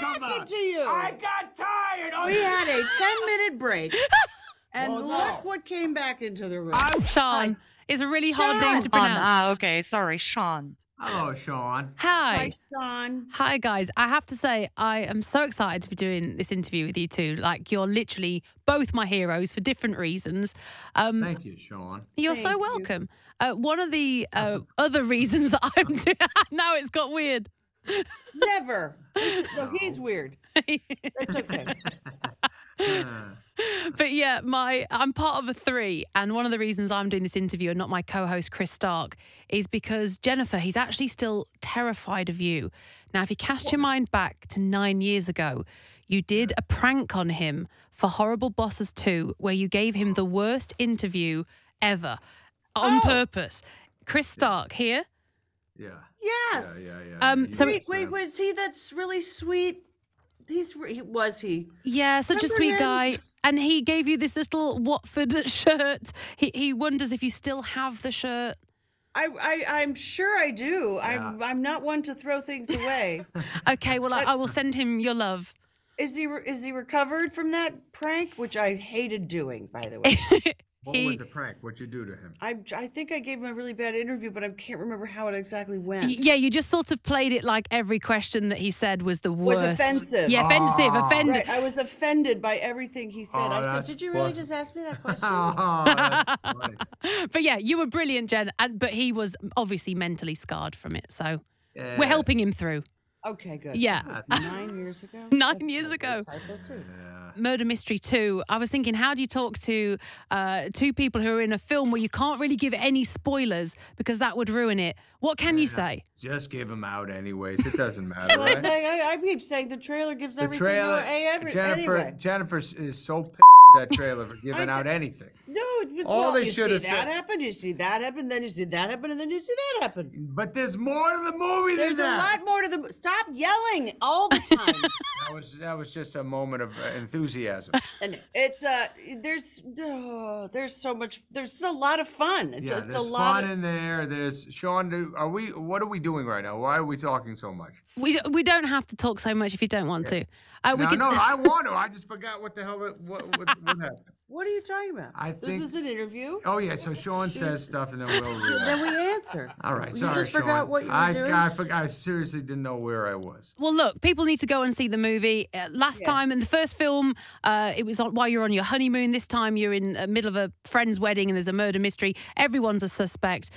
What happened to you? I got tired. We had a 10-minute break, and look what came back into the room. Sean. It's a really hard name to pronounce. Ah, okay. Sorry, Sean. Hello, Sean. Hi. Hi, Sean. Hi, guys. I have to say, I am so excited to be doing this interview with you two. Like, you're literally both my heroes for different reasons. Thank you, Sean. You're so welcome. One of the other reasons that I'm doing... now it's got weird. Never. No, he's weird. That's okay. But yeah, I'm part of a three, and one of the reasons I'm doing this interview and not my co-host Chris Stark is because, Jennifer, he's actually still terrified of you. Now, if you cast your mind back to 9 years ago, you did a prank on him for Horrible Bosses 2 where you gave him the worst interview ever on purpose. Chris Stark here. Yeah. Yes. Yeah, yeah, yeah. So wait, was he that's really sweet? Was he? Yeah, such a sweet guy. And he gave you this little Watford shirt. He wonders if you still have the shirt. I'm sure I do. Yeah. I'm not one to throw things away. Okay, well, I will send him your love. Is he recovered from that prank, which I hated doing, by the way? What was the prank? What'd you do to him? I think I gave him a really bad interview, but I can't remember how it exactly went. Yeah, you just sort of played it like every question that he said was the worst. Was offensive. Yeah, offensive, offended. Right. I was offended by everything he said. I said, did you really just ask me that question? That's funny. But yeah, you were brilliant, Jen. But he was obviously mentally scarred from it, so we're helping him through. Okay, good. Yeah. 9 years ago? 9 years ago. Murder Mystery 2. I was thinking, how do you talk to two people who are in a film where you can't really give any spoilers because that would ruin it? What can you say? Just give them out anyways. It doesn't matter, right? I keep saying the trailer gives everything. Jennifer is so pissed at that trailer for giving out anything. No, it was all they should have said. That happened, you see that happen, then you see that happen, and then you see that happen. But there's more to the movie than that. There's a lot more to the... Stop yelling all the time. that was just a moment of enthusiasm. And it's there's so much. There's a lot of fun. It's, yeah, it's there's a lot fun in there. There's Sean. Are we? What are we doing right now? Why are we talking so much? We don't have to talk so much if you don't want to. No, I want to. I just forgot what the hell what happened. What are you talking about? This is an interview. Oh yeah, so Sean says stuff and then we'll read it. Then we answer. All right, sorry, Sean. You just forgot what you were doing? I seriously didn't know where I was. Well, look, people need to go and see the movie. Last time in the first film, it was while you're on your honeymoon. This time you're in the middle of a friend's wedding and there's a murder mystery. Everyone's a suspect.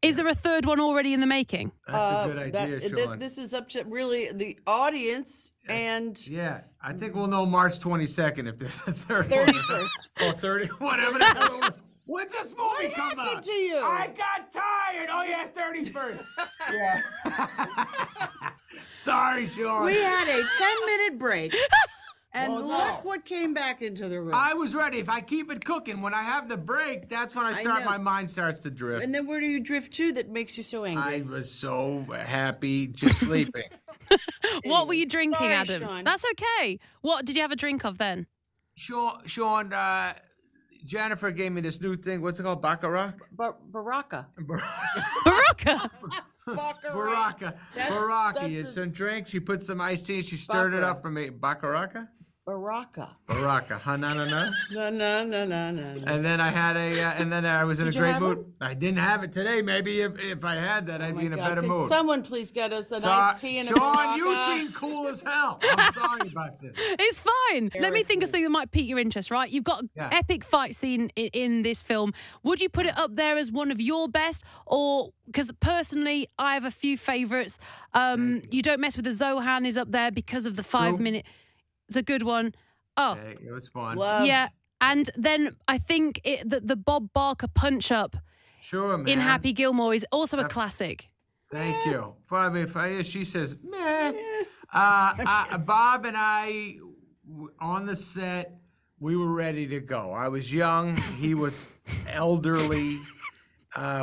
Is there a third one already in the making? That's a good idea, Sean. This is up to really the audience and... Yeah, I think we'll know March 22nd if there's a third one. 31st. Or 30, whatever the hell. When's this movie come out? What happened to you? I got tired. Oh, yeah, 31st. Yeah. Sorry, Sean. We had a 10-minute break. And look what came back into the room. I was ready. If I keep it cooking, when I have the break, that's when my mind starts to drift. And then where do you drift to that makes you so angry? I was so happy just sleeping. What were you drinking, Adam? Sean. That's okay. What did you have a drink of then? Sean, Jennifer gave me this new thing. What's it called? Baccarat? Berocca. Berocca? Berocca. Berocca. It's a drink. She put some iced tea and she stirred it up for me. Baccarat? Berocca. Berocca. Ha na na na. No no no no no. And then I had a, and then I was in a great mood. I didn't have it today. Maybe if I had that, I'd be in a better mood. Someone please get us an iced tea and a Berocca. Sean, you seem cool as hell. I'm sorry about this. It's fine. Let me think of something that might pique your interest. Right, you've got an epic fight scene in this film. Would you put it up there as one of your best, or because personally I have a few favorites? You Don't Mess with the Zohan is up there because of the 5 minute. It's a good one. Oh, okay, it was fun. Love. Yeah, and then I think the Bob Barker punch up in Happy Gilmore is also a classic. Thank you. Probably she says meh. Bob and I on the set, we were ready to go. I was young. He was elderly.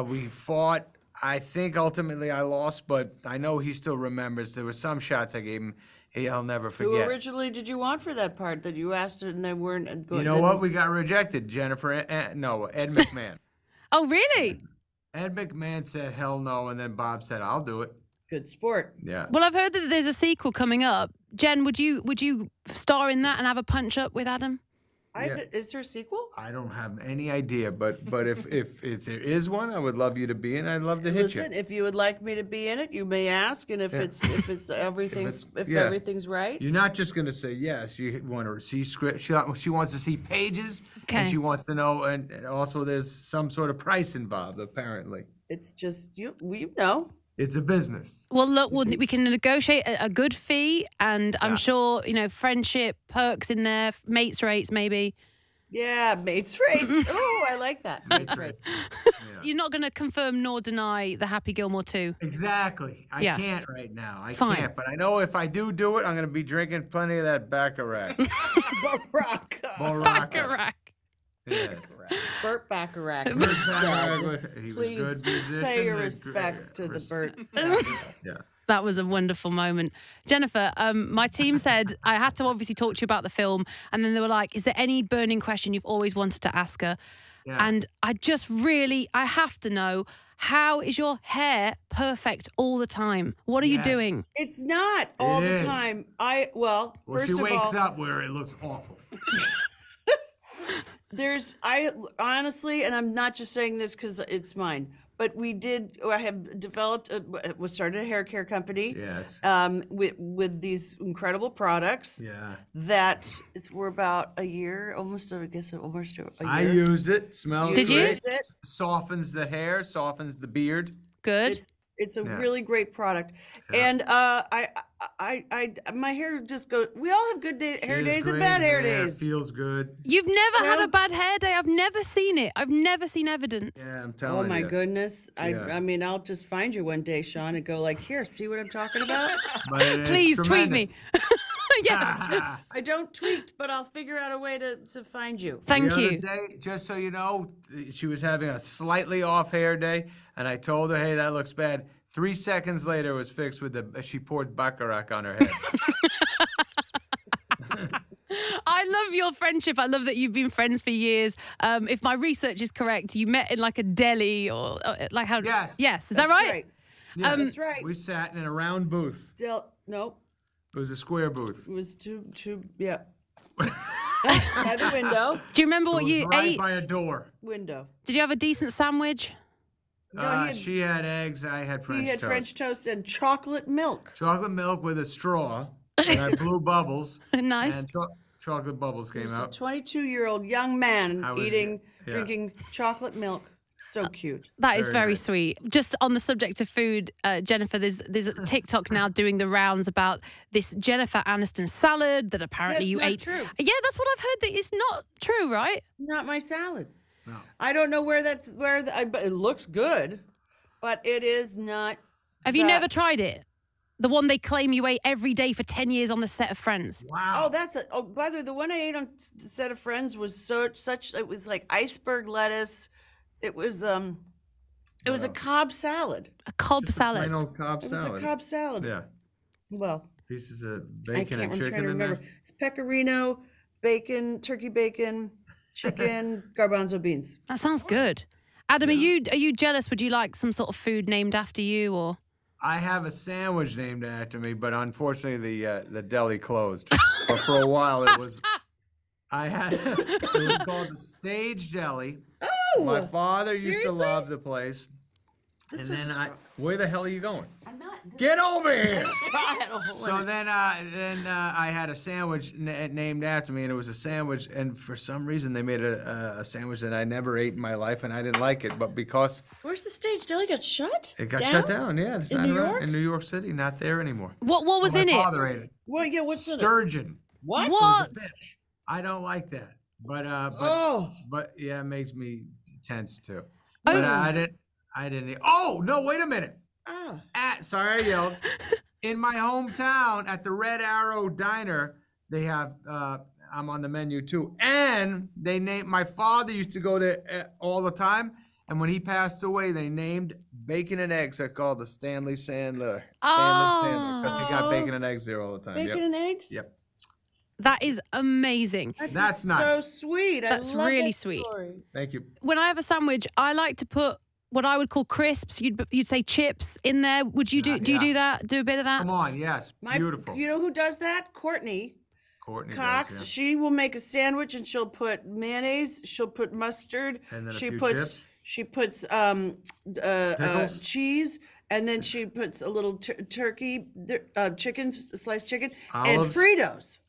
We fought. I think ultimately I lost, but I know he still remembers. There were some shots I gave him. I'll never forget. Who originally did you want for that part that you asked and they weren't good? You know what? We got rejected, Jennifer. Ed McMahon. Oh, really? Ed McMahon said, hell no, and then Bob said, I'll do it. Good sport. Yeah. Well, I've heard that there's a sequel coming up. Jen, would you star in that and have a punch up with Adam? Yeah. Is there a sequel? I don't have any idea, but if there is one, I would love you to be in. I'd love to hit you. If you would like me to be in it, you may ask, and if everything's right, you're not just going to say yes. You want to see script. She wants to see pages, and she wants to know. And also, there's some sort of price involved, apparently. It's just you know. It's a business. Well, look, we can negotiate a good fee, and I'm sure, you know, friendship perks in there, mates rates maybe. Yeah, mates rates. Oh, I like that. Mates rates. Yeah. You're not going to confirm nor deny the Happy Gilmore 2. Exactly. I can't right now. I can't. But I know if I do it, I'm going to be drinking plenty of that Baccarat. Berocca. Baccarat. Yes. Burt Bacharach. He was a good musician. Pay your respects to the Burt. Yeah. That was a wonderful moment. Jennifer, my team said I had to obviously talk to you about the film, and then they were like, is there any burning question you've always wanted to ask her? Yeah. And I have to know, how is your hair perfect all the time? What are you doing? It's not all the time. Well, first of all, she wakes up where it looks awful. I honestly, and I'm not just saying this because it's mine, but I have developed, we started a hair care company. Yes. With these incredible products. Yeah. We're about a year, almost a year. I used it. Smells great. Did you? Softens the hair, softens the beard. Good. It's a really great product, and my hair just goes. We all have good hair days and bad hair days. Feels good. You've never had a bad hair day. I've never seen it. I've never seen evidence. Yeah, I'm telling you. Oh my goodness! I mean, I'll just find you one day, Sean, and go like, here, see what I'm talking about? Please tweet me. Yeah. I don't tweet, but I'll figure out a way to find you. Thank you. The other day, just so you know, she was having a slightly off hair day, and I told her, hey, that looks bad. 3 seconds later, it was fixed she poured Baccarat on her head. I love your friendship. I love that you've been friends for years. If my research is correct, you met in like a deli or like how? Yes. Yes. Is that right? Yes. That's right. We sat in a round booth. Nope. It was a square booth. It was yeah. By the window. Do you remember what you ate? By a door. Window. Did you have a decent sandwich? No, she had eggs. I had French toast. He had French toast and chocolate milk. Chocolate milk with a straw. And I blew bubbles. Nice. And chocolate bubbles came out. A 22-year-old young man drinking chocolate milk. So cute. That is very sweet. Just on the subject of food, Jennifer, there's a TikTok now doing the rounds about this Jennifer Aniston salad that apparently you ate. True. Yeah, that's what I've heard. That it's not true, right? Not my salad. No. I don't know where that's but it looks good, but it is not. Have you never tried it? The one they claim you ate every day for 10 years on the set of Friends. Wow. Oh, by the way, the one I ate on the set of Friends was it was like iceberg lettuce. It was a Cobb salad. A Cobb salad. Plain old Cobb salad. It was a Cobb salad. Yeah. Well. Pieces of bacon and chicken in there. It's pecorino, bacon, turkey bacon, chicken, garbanzo beans. That sounds good. Adam, are you jealous? Would you like some sort of food named after you, or? I have a sandwich named after me, but unfortunately the deli closed. But for a while it was. It was called the Stage Deli. My father used to love the place. This and then where the hell are you going? I'm not. Get over here! So then I had a sandwich named after me, and it was a sandwich, and for some reason they made a sandwich that I never ate in my life, and I didn't like it, but because... Where's the Stage Deli? Got shut? It got shut down, yeah. It's not around. In New York City, not there anymore. What was in it? My father ate it. Well, yeah, what's in it? Sturgeon. What? What? I don't like that. But yeah, it makes me tense too. But I didn't. Oh no! Wait a minute. Oh. Sorry, I yelled. In my hometown, at the Red Arrow Diner, they have. I'm on the menu too, and they named. My father used to go there all the time, and when he passed away, they named bacon and eggs. They're called the Stanley Sandler. Oh. Stanley Sandler, because he got bacon and eggs there all the time. Bacon and eggs. Yep. That is amazing. That's nice. So sweet. That's really sweet. Thank you. When I have a sandwich, I like to put what I would call crisps. You'd say chips in there. Would you do you do that? Do a bit of that? Come on, yes. Beautiful. You know who does that? Courtney Cox. Yeah. She will make a sandwich and she'll put mayonnaise. She'll put mustard. And then she puts cheese. And then she puts a little turkey, chicken, sliced chicken, olives, and Fritos.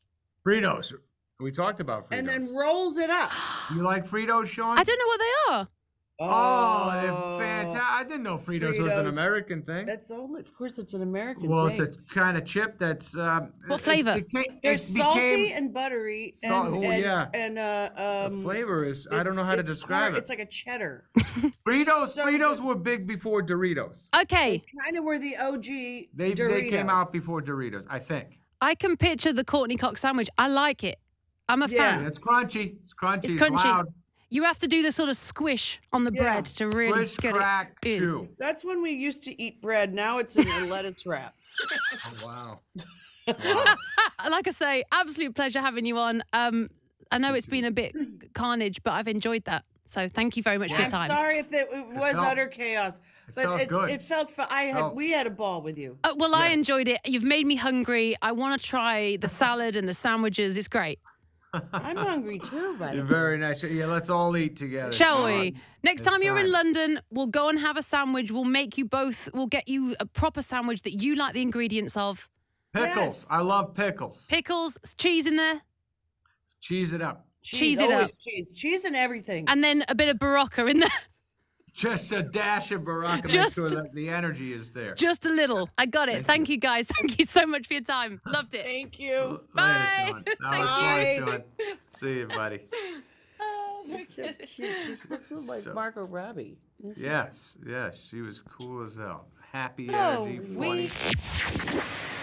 Fritos. We talked about Fritos. And then rolls it up. You like Fritos, Sean? I don't know what they are. Oh, they're fantastic. I didn't know Fritos was an American thing. That's only, of course, it's an American thing. Well, it's a kind of chip that's... what flavor? It's salty and buttery. The flavor is, I don't know how to describe it. It's like a cheddar. Fritos were big before Doritos. Okay. They kind of were the OG Doritos. They came out before Doritos, I think. I can picture the Courtney Cox sandwich. I like it. I'm a fan. It's crunchy. It's crunchy. It's crunchy. It's loud. You have to do the sort of squish on the bread to really get it in. Chew. That's when we used to eat bread. Now it's in a lettuce wrap. Oh, wow. Like I say, absolute pleasure having you on. I know it's been a bit carnage, but I've enjoyed that. So thank you very much for your time. I'm sorry if it was utter chaos, but it felt fun. We had a ball with you. Well, I enjoyed it. You've made me hungry. I want to try the salad and the sandwiches. It's great. I'm hungry too, by the way. Very nice. Yeah, let's all eat together. Shall we? Next time you're in London, we'll go and have a sandwich. We'll make you both, we'll get you a proper sandwich that you like the ingredients of. Pickles. Yes. I love pickles. Pickles, cheese in there. Cheese it up. Cheese it up. Cheese. Cheese and everything. And then a bit of Berocca in there. Just a dash of Berocca. Make sure that the energy is there. Just a little. I got it. Thank you, guys. Thank you so much for your time. Loved it. Thank you. Bye. Later, Thank you. See you, buddy. Oh, she's so cute. She looks like Margot Robbie. Yes, yes. She was cool as hell. Happy energy, funny.